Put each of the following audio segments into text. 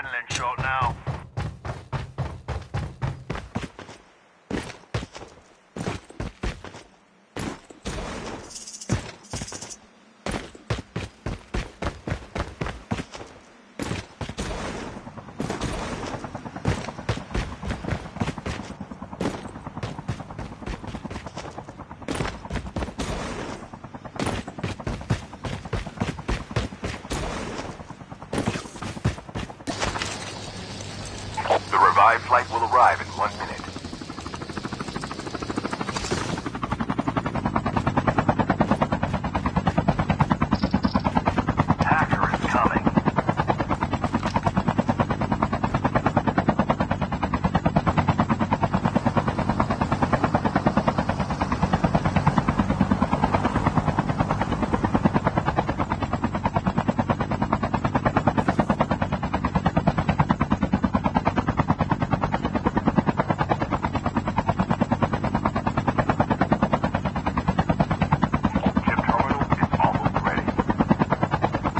adrenaline shot now. My flight will arrive in 1 minute.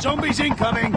Zombies incoming!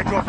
Airdrop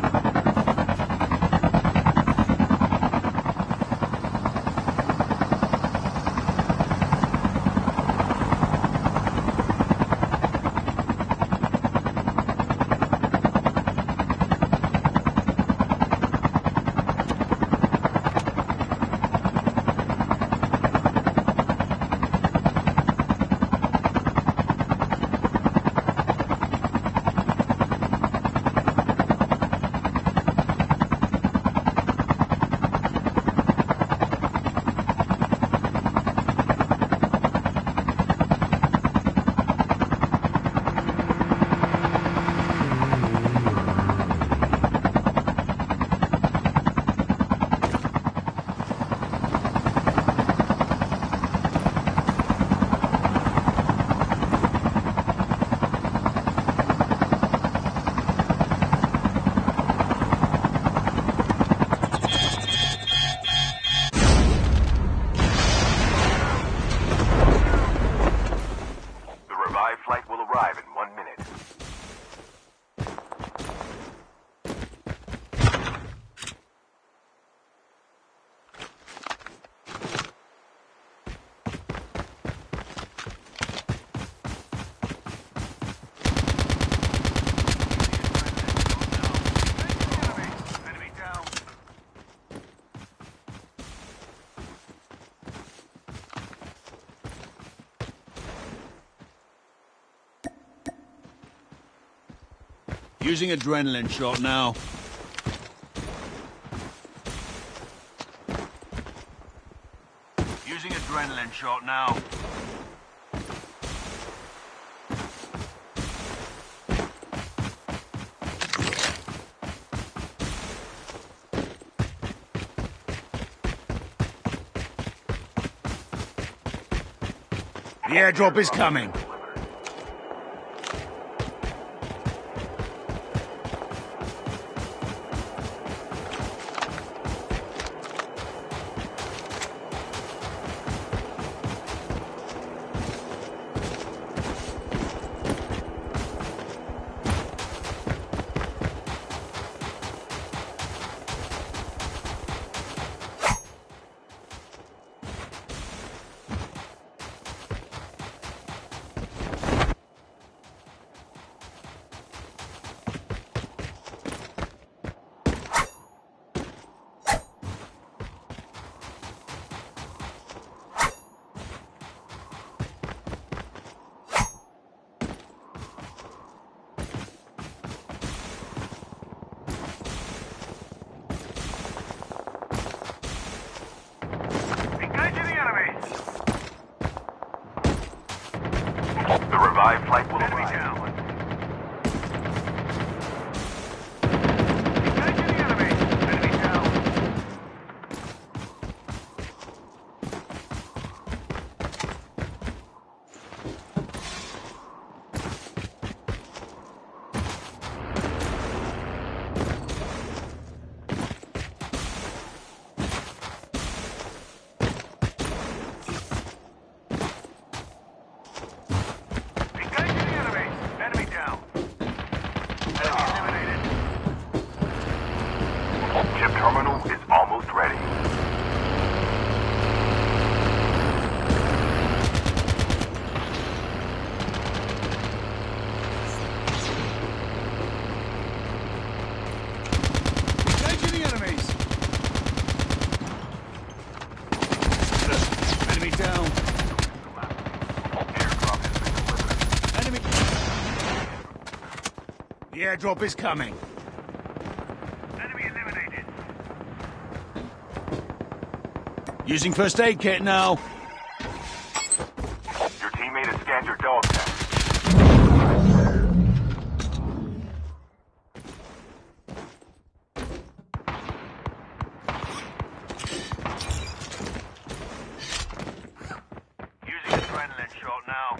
Using adrenaline shot now. Using adrenaline shot now. The airdrop is coming. The airdrop is coming. Enemy eliminated. Using first aid kit now. Your teammate has scanned your dog now. Using adrenaline shot now.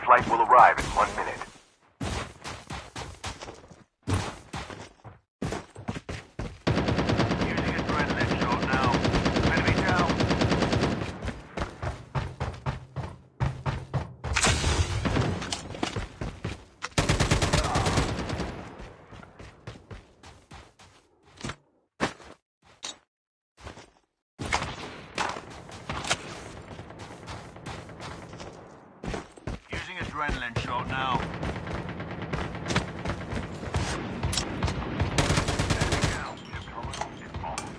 Supply flight will arrive in 1 minute. Adrenaline shot now.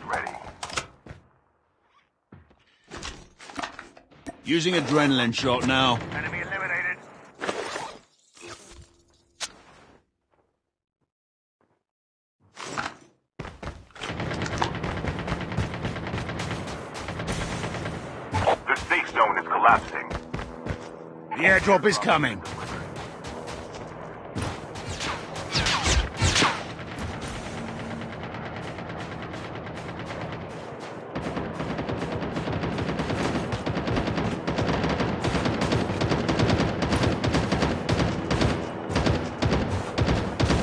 Ready. Using adrenaline shot now. Enemy eliminated. The safe zone is collapsing. The airdrop is coming.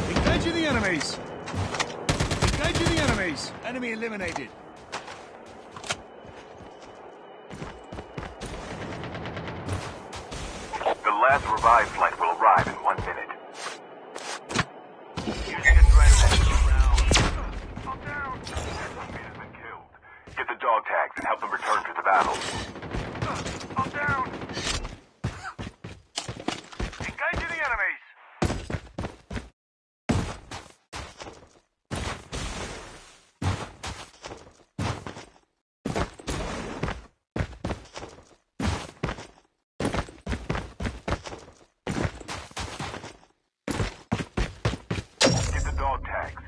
Engaging the enemies. Engaging the enemies. Enemy eliminated. Last revive flight will arrive in 1 minute. Using adrenaline round. I'm down. Enemy has been killed. Get the dog tags and help them return to the battle. I'm down. Engaging the enemies. Dog tags.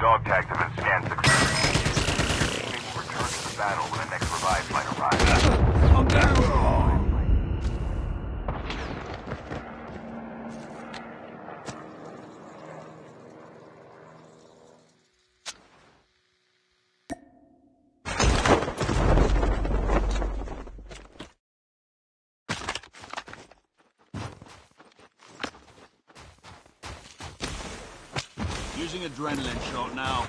Dog tags have been scanned successfully. Teammates will return to the battle when the next revive flight arrives. I'm down! Using adrenaline shot now.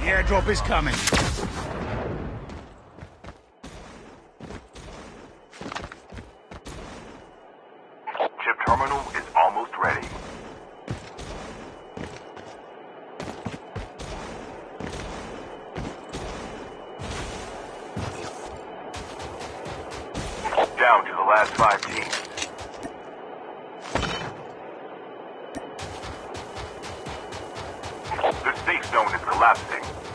The airdrop is coming. Chip terminal is almost ready. Down to the last 5 teams. The safe zone is collapsing.